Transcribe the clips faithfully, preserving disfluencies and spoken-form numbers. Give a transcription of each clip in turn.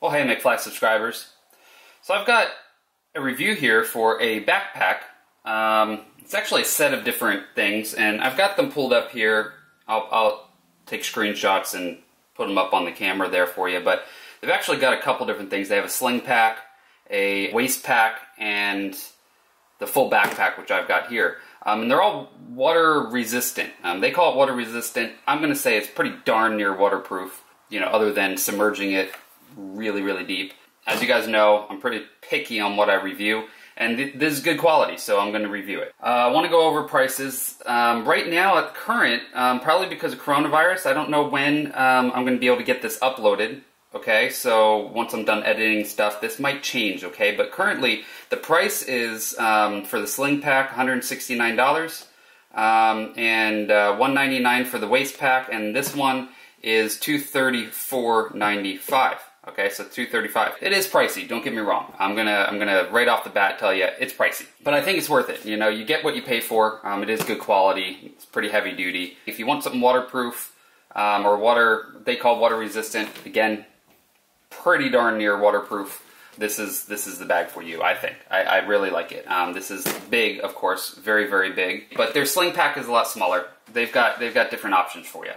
Well, hey McFly subscribers. So I've got a review here for a backpack. Um, it's actually a set of different things, and I've got them pulled up here. I'll, I'll take screenshots and put them up on the camera there for you, but they've actually got a couple different things. They have a sling pack, a waist pack, and the full backpack, which I've got here. Um, and they're all water resistant. Um, they call it water resistant. I'm going to say it's pretty darn near waterproof, you know, other than submerging it really, really deep. As you guys know, I'm pretty picky on what I review, and th this is good quality, so I'm going to review it. Uh, I want to go over prices. Um, right now, at current, um, probably because of coronavirus, I don't know when um, I'm going to be able to get this uploaded, okay? So once I'm done editing stuff, this might change, okay? But currently, the price is, um, for the sling pack, one hundred sixty-nine dollars, um, and uh, one hundred ninety-nine dollars for the waist pack, and this one is two hundred thirty-four ninety-five. Okay, so two hundred thirty-five dollars. It is pricey, don't get me wrong. I'm gonna, I'm gonna right off the bat tell you, it's pricey. But I think it's worth it. You know, you get what you pay for. Um, it is good quality. It's pretty heavy duty. If you want something waterproof, um, or water, they call water resistant, again, pretty darn near waterproof. This is, this is the bag for you, I think. I, I really like it. Um, this is big, of course, very, very big. But their sling pack is a lot smaller. They've got, they've got different options for you.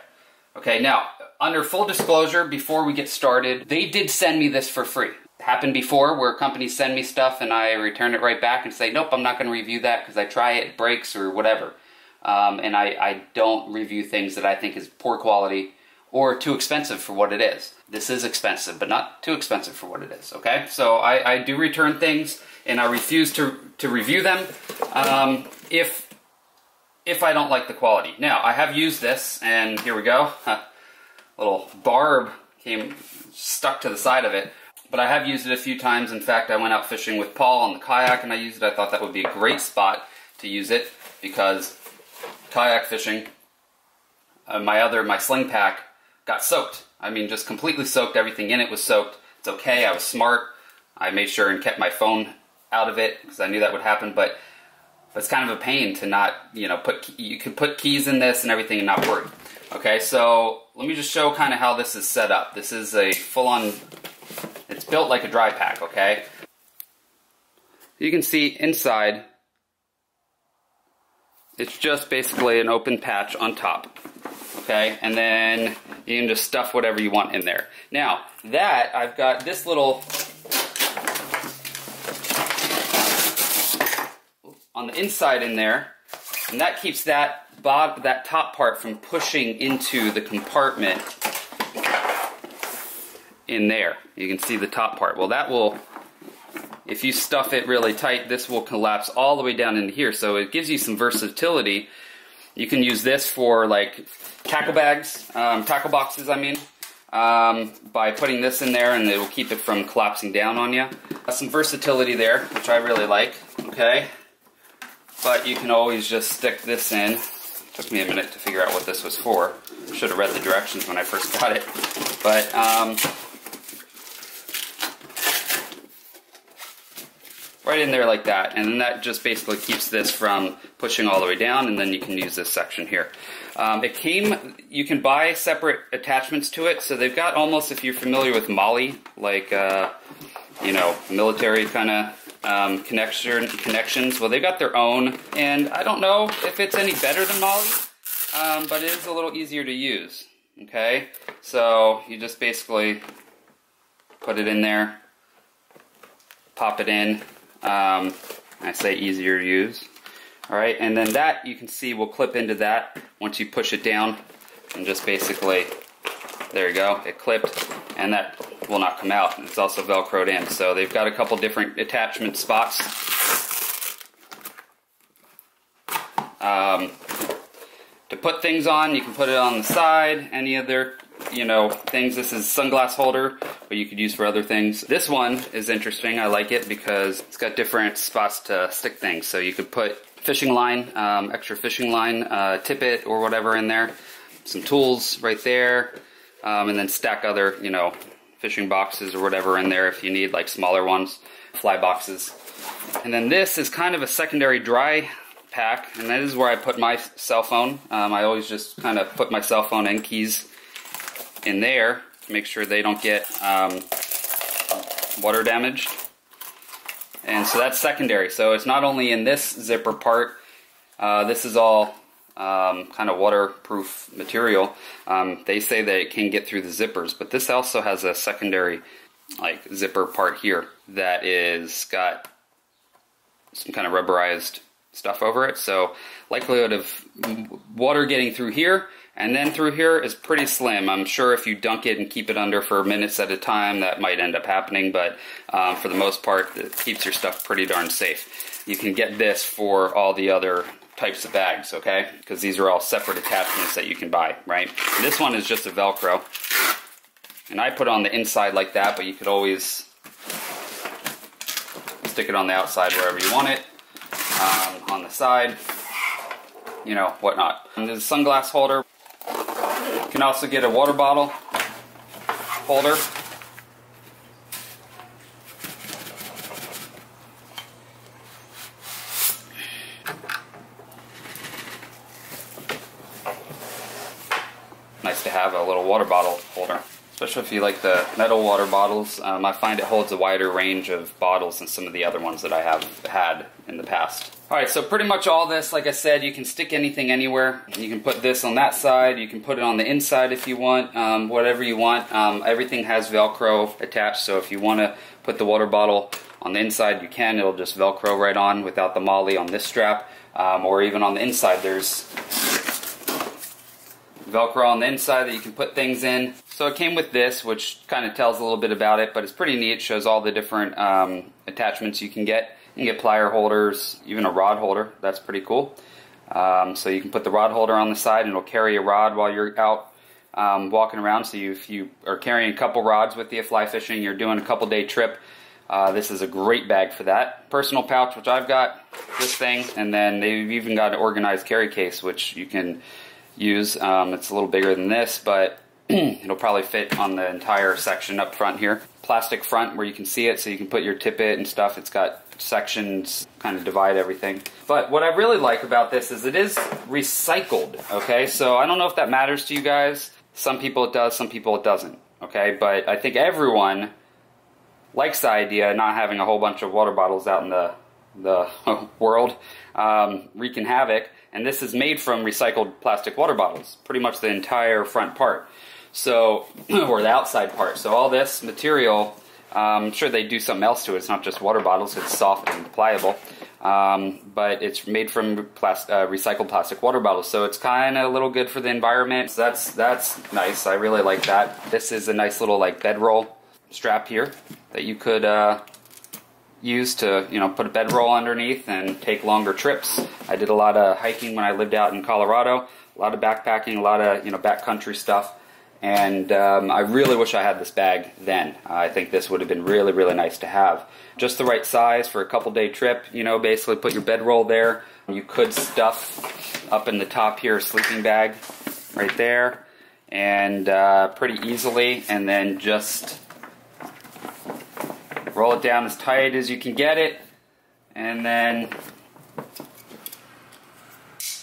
Okay, now, under full disclosure, before we get started, they did send me this for free. It happened before where companies send me stuff and I return it right back and say, nope, I'm not going to review that because I try it, it breaks or whatever. Um, and I, I don't review things that I think is poor quality or too expensive for what it is. This is expensive, but not too expensive for what it is, okay? So I, I do return things and I refuse to, to review them um, if... if I don't like the quality. Now, I have used this, and here we go. A little barb came stuck to the side of it, but I have used it a few times. In fact, I went out fishing with Paul on the kayak, and I used it. I thought that would be a great spot to use it, because kayak fishing, uh, my other, my sling pack got soaked. I mean, just completely soaked. Everything in it was soaked. It's okay, I was smart. I made sure and kept my phone out of it, because I knew that would happen, but it's kind of a pain to not, you know, put, you can put keys in this and everything and not worry. Okay, so let me just show kind of how this is set up. This is a full-on, it's built like a dry pack, okay? You can see inside, it's just basically an open patch on top, okay? And then you can just stuff whatever you want in there. Now, that, I've got this little... on the inside in there, and that keeps that bob, that top part from pushing into the compartment in there. You can see the top part. Well, that will, if you stuff it really tight, this will collapse all the way down into here, so it gives you some versatility. You can use this for like tackle bags, um, tackle boxes, I mean, um, by putting this in there, and it will keep it from collapsing down on you. Some versatility there, which I really like, okay? But you can always just stick this in. Took me a minute to figure out what this was for. Should have read the directions when I first got it. But um, right in there like that. And then that just basically keeps this from pushing all the way down, and then you can use this section here. Um, it came, you can buy separate attachments to it. So they've got almost, if you're familiar with MOLLE, like, uh, you know, military kind of, Um, connection, connections. Well, they've got their own, and I don't know if it's any better than MOLLE, um, but it is a little easier to use, okay? So you just basically put it in there, pop it in, um, I say easier to use, all right? And then that, you can see, will clip into that once you push it down, and just basically, there you go, it clipped, and that will not come out. It's also velcroed in, so they've got a couple different attachment spots. Um, to put things on, you can put it on the side, any other, you know, things. This is a sunglass holder, but you could use for other things. This one is interesting. I like it because it's got different spots to stick things, so you could put fishing line, um, extra fishing line, uh, tippet or whatever in there, some tools right there, um, and then stack other, you know, fishing boxes or whatever in there if you need, like smaller ones, fly boxes. And then this is kind of a secondary dry pack, and that is where I put my cell phone. Um, I always just kind of put my cell phone and keys in there to make sure they don't get um, water damaged. And so that's secondary. So it's not only in this zipper part, uh, this is all um, kind of waterproof material. Um, they say that it can get through the zippers, but this also has a secondary like zipper part here that is got some kind of rubberized stuff over it. So likelihood of water getting through here and then through here is pretty slim. I'm sure if you dunk it and keep it under for minutes at a time, that might end up happening, but um, for the most part, it keeps your stuff pretty darn safe. You can get this for all the other types of bags, okay? Because these are all separate attachments that you can buy, right? This one is just a Velcro, and I put it on the inside like that, but you could always stick it on the outside wherever you want it, um, on the side, you know, whatnot. And there's a sunglass holder. You can also get a water bottle holder. Nice to have a little water bottle holder, especially if you like the metal water bottles. Um, I find it holds a wider range of bottles than some of the other ones that I have had in the past. All right, so pretty much all this, like I said, you can stick anything anywhere. You can put this on that side. You can put it on the inside if you want, um, whatever you want. Um, everything has Velcro attached, so if you want to put the water bottle on the inside, you can. It'll just Velcro right on without the molly on this strap, um, or even on the inside. There's Velcro on the inside that you can put things in. So it came with this, which kind of tells a little bit about it, but it's pretty neat. It shows all the different um, attachments you can get. You can get plier holders, even a rod holder. That's pretty cool. Um, so you can put the rod holder on the side and it'll carry a rod while you're out um, walking around. So you, if you are carrying a couple rods with you fly fishing, you're doing a couple day trip, uh, this is a great bag for that. Personal pouch, which I've got, this thing, and then they've even got an organized carry case, which you can use. Um, it's a little bigger than this, but it'll probably fit on the entire section up front here. Plastic front where you can see it, so you can put your tippet and stuff. It's got sections, kind of divide everything. But what I really like about this is it is recycled, okay? So I don't know if that matters to you guys. Some people it does, some people it doesn't, okay? But I think everyone likes the idea of not having a whole bunch of water bottles out in the, the world um, wreaking havoc. And this is made from recycled plastic water bottles, pretty much the entire front part, so or the outside part. So all this material, um, I'm sure they do something else to it. It's not just water bottles. It's soft and pliable, um, but it's made from plas uh, recycled plastic water bottles. So it's kind of a little good for the environment. So that's that's nice. I really like that. This is a nice little like bedroll strap here that you could. Uh, Used to, you know, put a bedroll underneath and take longer trips. I did a lot of hiking when I lived out in Colorado, a lot of backpacking, a lot of, you know, backcountry stuff. And um, I really wish I had this bag then. Uh, I think this would have been really, really nice to have. Just the right size for a couple day trip, you know, basically put your bedroll there. You could stuff up in the top here, a sleeping bag right there, and uh, pretty easily, and then just roll it down as tight as you can get it, and then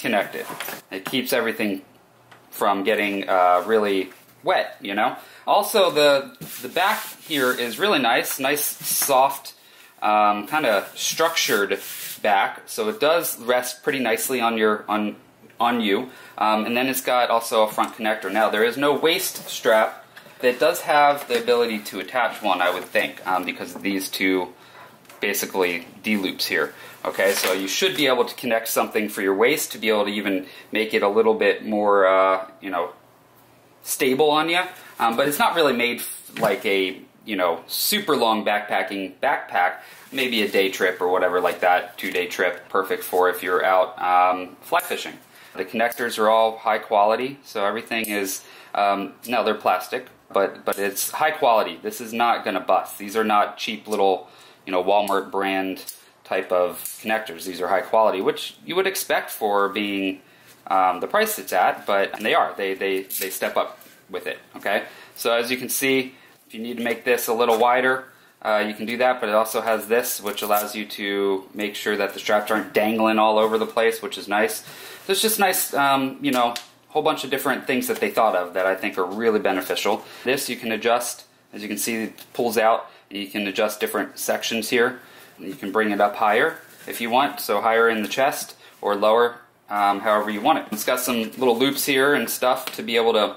connect it. It keeps everything from getting uh, really wet, you know. Also, the the back here is really nice, nice, soft, um, kind of structured back. So it does rest pretty nicely on your on on you, um, and then it's got also a front connector. Now there is no waist strap. That does have the ability to attach one, I would think, um, because of these two basically D-loops here. Okay, so you should be able to connect something for your waist to be able to even make it a little bit more, uh, you know, stable on you. Um, but it's not really made like a, you know, super long backpacking backpack. Maybe a day trip or whatever like that, two-day trip, perfect for if you're out um, fly fishing. The connectors are all high quality, so everything is, um, no, they're plastic. But, but it's high quality. This is not going to bust. These are not cheap little, you know, Walmart brand type of connectors. These are high quality, which you would expect for being um, the price it's at, but they are. They, they, they step up with it, okay? So as you can see, if you need to make this a little wider, uh, you can do that, but it also has this, which allows you to make sure that the straps aren't dangling all over the place, which is nice. So it's just nice, um, you know, whole bunch of different things that they thought of that I think are really beneficial. This you can adjust, as you can see, it pulls out, You can adjust different sections here. You can bring it up higher if you want, so higher in the chest or lower, um, however you want it. It's got some little loops here and stuff to be able to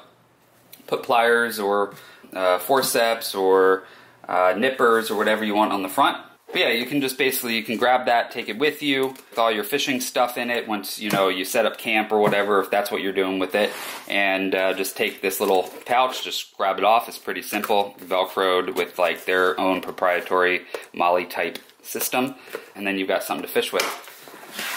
put pliers or uh, forceps or uh, nippers or whatever you want on the front. But yeah, you can just basically, you can grab that, take it with you, with all your fishing stuff in it once, you know, you set up camp or whatever, if that's what you're doing with it. And uh, just take this little pouch, just grab it off. It's pretty simple, Velcroed with like their own proprietary MOLLE type system. And then you've got something to fish with,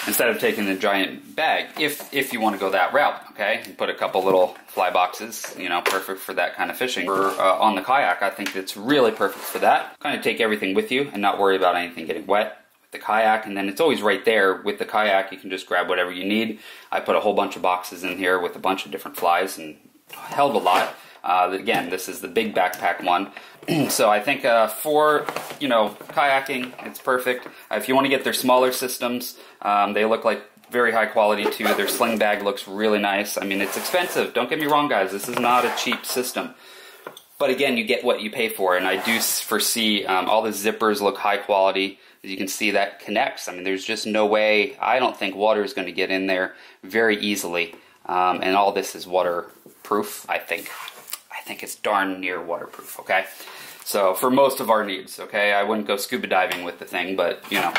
instead of taking the giant bag, if if you want to go that route, okay? You put a couple little fly boxes, you know, perfect for that kind of fishing. Or uh, on the kayak, I think it's really perfect for that. Kind of take everything with you and not worry about anything getting wet with the kayak, and then it's always right there with the kayak. You can just grab whatever you need. I put a whole bunch of boxes in here with a bunch of different flies and held a lot. Uh, again, this is the big backpack one. So I think uh, for, you know, kayaking, it's perfect. Uh, if you want to get their smaller systems, um, they look like very high quality too. Their sling bag looks really nice. I mean, it's expensive. Don't get me wrong, guys. This is not a cheap system. But again, you get what you pay for. And I do foresee um, all the zippers look high quality. As you can see, that connects. I mean, there's just no way. I don't think water is going to get in there very easily. Um, and all this is waterproof, I think. I think it's darn near waterproof, okay? So for most of our needs, okay? I wouldn't go scuba diving with the thing, but you know,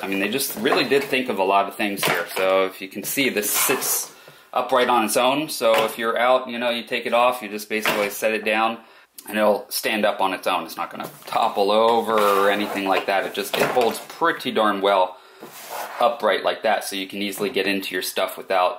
I mean, they just really did think of a lot of things here. So if you can see, this sits upright on its own. So if you're out, you know, you take it off, you just basically set it down and it'll stand up on its own. It's not gonna topple over or anything like that. It just, it holds pretty darn well upright like that. So you can easily get into your stuff without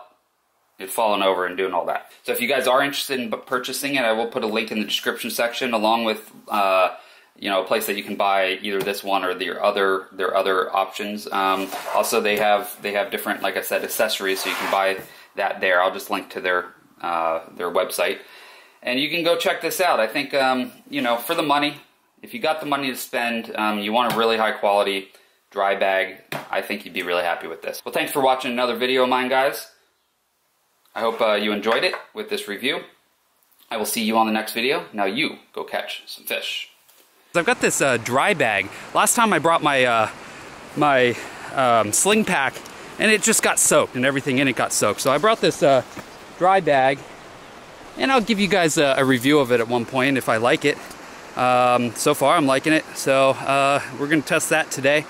falling over and doing all that. So if you guys are interested in purchasing it, I will put a link in the description section along with uh, you know, a place that you can buy either this one or their other their other options. Um, also, they have they have different, like I said, accessories, so you can buy that there. I'll just link to their uh, their website, and you can go check this out. I think um, you know, for the money, if you got the money to spend, um, you want a really high quality dry bag. I think you'd be really happy with this. Well, thanks for watching another video of mine, guys. I hope uh, you enjoyed it with this review. I will see you on the next video. Now you go catch some fish. I've got this uh, dry bag. Last time I brought my uh, my um, sling pack and it just got soaked and everything in it got soaked. So I brought this uh, dry bag, and I'll give you guys a, a review of it at one point if I like it. Um, so far I'm liking it. So uh, we're gonna test that today.